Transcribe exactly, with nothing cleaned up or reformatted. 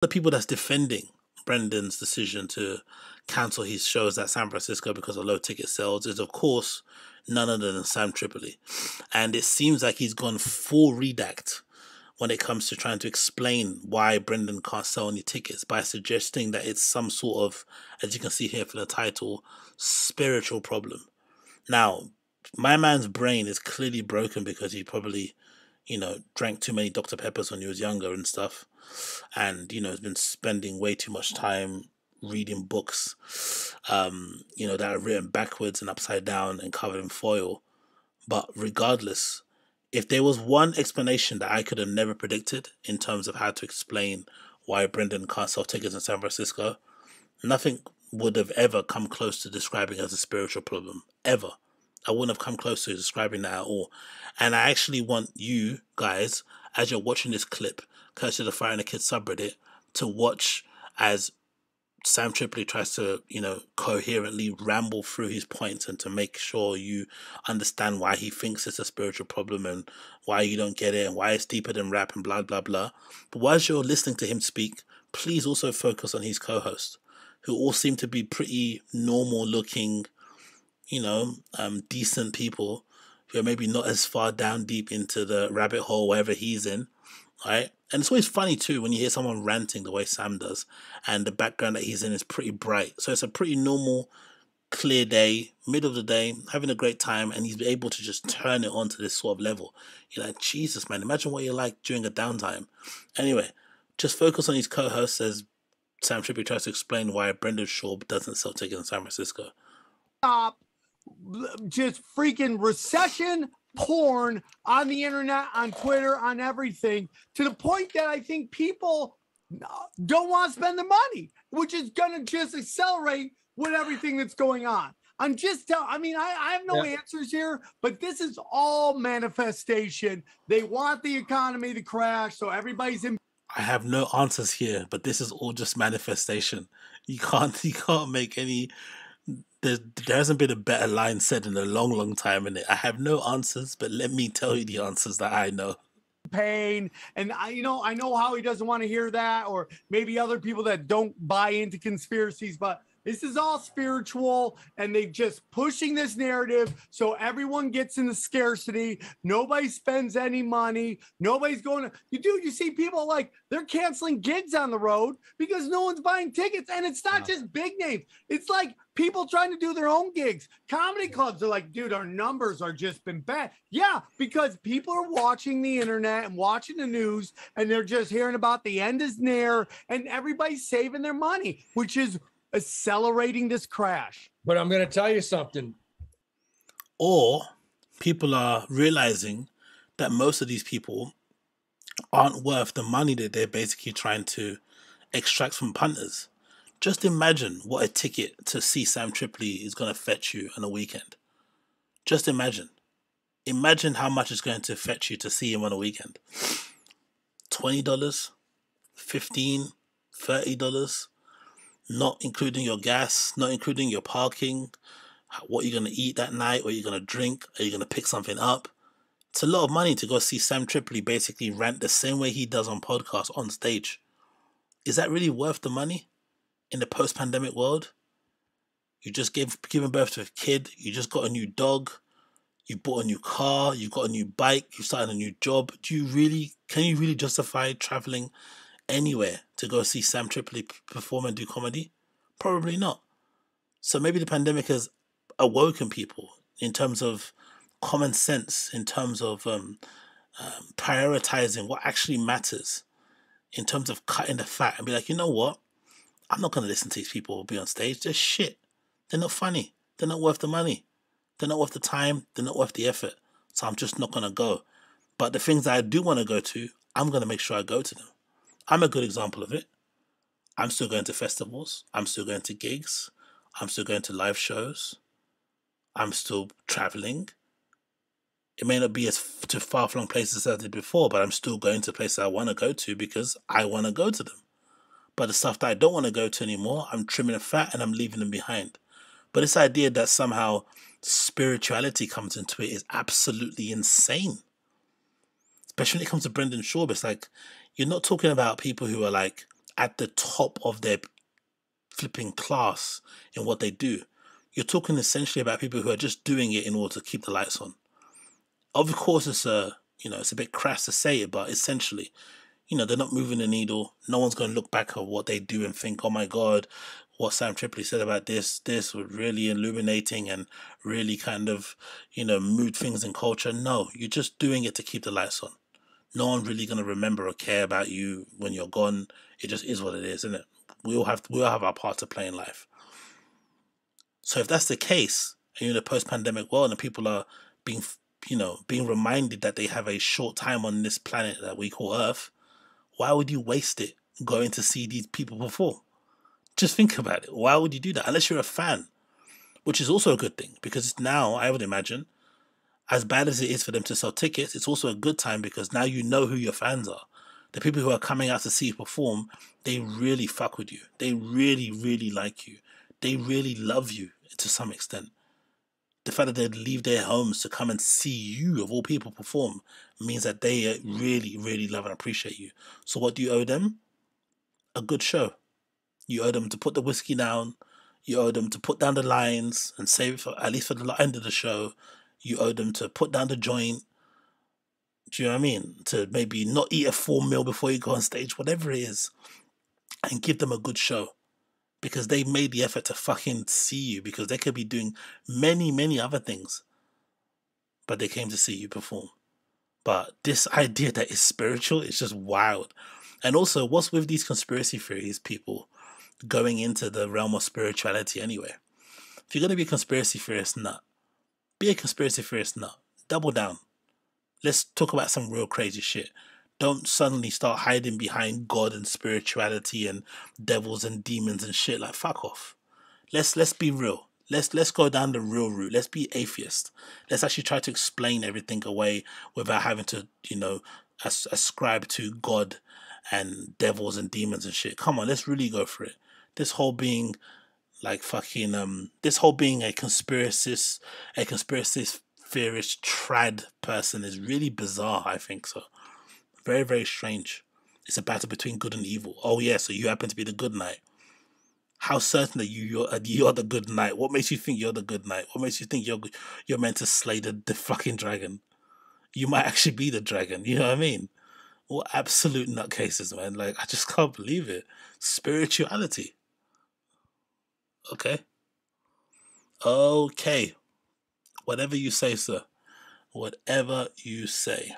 the people that's defending Brendan's decision to cancel his shows at San Francisco because of low ticket sales is, of course, none other than Sam Tripoli. And it seems like he's gone full redact when it comes to trying to explain why Brendan can't sell any tickets by suggesting that it's some sort of, as you can see here from the title, spiritual problem. Now, my man's brain is clearly broken because he probably, you know, drank too many Doctor Peppers when he was younger and stuff. And, you know, has been spending way too much time reading books, um, you know, that are written backwards and upside down and covered in foil. But regardless, if there was one explanation that I could have never predicted in terms of how to explain why Brendan can't sell tickets in San Francisco, nothing would have ever come close to describing as a spiritual problem, ever. I wouldn't have come close to describing that at all. And I actually want you guys, as you're watching this clip, Curse of the Fire and the Kids subreddit, to watch as Sam Tripoli tries to, you know, coherently ramble through his points and to make sure you understand why he thinks it's a spiritual problem and why you don't get it and why it's deeper than rap and blah, blah, blah. But whilst you're listening to him speak, please also focus on his co-host, who all seem to be pretty normal looking, you know, um, decent people who are maybe not as far down deep into the rabbit hole, wherever he's in, right? And it's always funny too when you hear someone ranting the way Sam does, and the background that he's in is pretty bright. So it's a pretty normal, clear day, middle of the day, having a great time, and he's able to just turn it on to this sort of level. You're like, Jesus, man, imagine what you're like during a downtime. Anyway, just focus on his co-host as Sam Tripoli tries to explain why Brendan Schaub doesn't sell tickets in San Francisco. Stop. Just freaking recession porn on the internet, on Twitter, on everything, to the point that I think people don't want to spend the money, which is gonna just accelerate with everything that's going on. I'm just telling, I mean, I, I have no yeah. answers here, but this is all manifestation. They want the economy to crash, so everybody's in. I have no answers here, but this is all just manifestation. You can't, you can't make any. There, there hasn't been a better line said in a long, long time, in it. I have no answers, but let me tell you the answers that I know. Pain, and I, you know, I know how he doesn't want to hear that, or maybe other people that don't buy into conspiracies, but this is all spiritual, and they just pushing this narrative so everyone gets into scarcity. Nobody spends any money. Nobody's going to, you do, you see people like they're canceling gigs on the road because no one's buying tickets. And it's not wow. just big names. It's like people trying to do their own gigs. Comedy clubs are like, dude, our numbers are just been bad. Yeah, because people are watching the internet and watching the news, and they're just hearing about the end is near, and everybody's saving their money, which is accelerating this crash. But I'm going to tell you something. Or people are realizing that most of these people aren't worth the money that they're basically trying to extract from punters. Just imagine what a ticket to see Sam Tripoli is going to fetch you on a weekend. Just imagine. Imagine how much it's going to fetch you to see him on a weekend. twenty dollars, fifteen dollars, thirty dollars. Not including your gas, not including your parking, what you're going to eat that night, what you're going to drink, are you going to pick something up? It's a lot of money to go see Sam Tripoli basically rant the same way he does on podcasts on stage. Is that really worth the money in the post-pandemic world? You just gave given birth to a kid, you just got a new dog, you bought a new car, you got a new bike, you started a new job. Do you really, can you really justify traveling anywhere to go see Sam Tripoli perform and do comedy? Probably not. So maybe the pandemic has awoken people in terms of common sense, in terms of um, um, prioritizing what actually matters, in terms of cutting the fat and be like, you know what? I'm not going to listen to these people who be on stage. They're shit. They're not funny. They're not worth the money. They're not worth the time. They're not worth the effort. So I'm just not going to go. But the things that I do want to go to, I'm going to make sure I go to them. I'm a good example of it. I'm still going to festivals. I'm still going to gigs. I'm still going to live shows. I'm still traveling. It may not be as to far-flung places as I did before, but I'm still going to places I want to go to because I want to go to them. But the stuff that I don't want to go to anymore, I'm trimming the fat and I'm leaving them behind. But this idea that somehow spirituality comes into it is absolutely insane. Especially when it comes to Brendan Schaub, it's like, you're not talking about people who are like at the top of their flipping class in what they do. You're talking essentially about people who are just doing it in order to keep the lights on. Of course, it's a, you know, it's a bit crass to say it, but essentially, you know, they're not moving the needle. No one's going to look back at what they do and think, oh my God, what Sam Tripoli said about this, this was really illuminating and really kind of, you know, moved things in culture. No, you're just doing it to keep the lights on. No one's really going to remember or care about you when you're gone. It just is what it is, isn't it? We all have, we all have our part to play in life. So if that's the case, and you're in a post-pandemic world and people are being, you know, being reminded that they have a short time on this planet that we call Earth, why would you waste it going to see these people perform? Just think about it. Why would you do that? Unless you're a fan, which is also a good thing, because now, I would imagine, as bad as it is for them to sell tickets, it's also a good time because now you know who your fans are. The people who are coming out to see you perform, they really fuck with you. They really, really like you. They really love you to some extent. The fact that they'd leave their homes to come and see you, of all people, perform means that they really, really love and appreciate you. So what do you owe them? A good show. You owe them to put the whiskey down. You owe them to put down the lines and save it for, at least for the end of the show. You owe them to put down the joint. Do you know what I mean? To maybe not eat a full meal before you go on stage, whatever it is, and give them a good show. Because they made the effort to fucking see you, because they could be doing many, many other things, but they came to see you perform. But this idea that it's spiritual is just wild. And also, what's with these conspiracy theories people going into the realm of spirituality anyway? If you're going to be a conspiracy theorist nut, be a conspiracy theorist nut. Double down. Let's talk about some real crazy shit. Don't suddenly start hiding behind God and spirituality and devils and demons and shit. Like, fuck off. Let's let's be real. Let's let's go down the real route. Let's be atheist. Let's actually try to explain everything away without having to, you know, as ascribe to God and devils and demons and shit. Come on, let's really go for it. This whole being like fucking um this whole being a conspiracist a conspiracist theorist trad person is really bizarre, I think so. Very, very strange. It's a battle between good and evil. Oh yeah, so you happen to be the good knight. How certain are you you're, you're the good knight? What makes you think you're the good knight? What makes you think you're you're meant to slay the, the fucking dragon? You might actually be the dragon. You know what I mean? What absolute nutcases, man. Like, I just can't believe it. Spirituality. Okay. Okay. Whatever you say, sir. Whatever you say.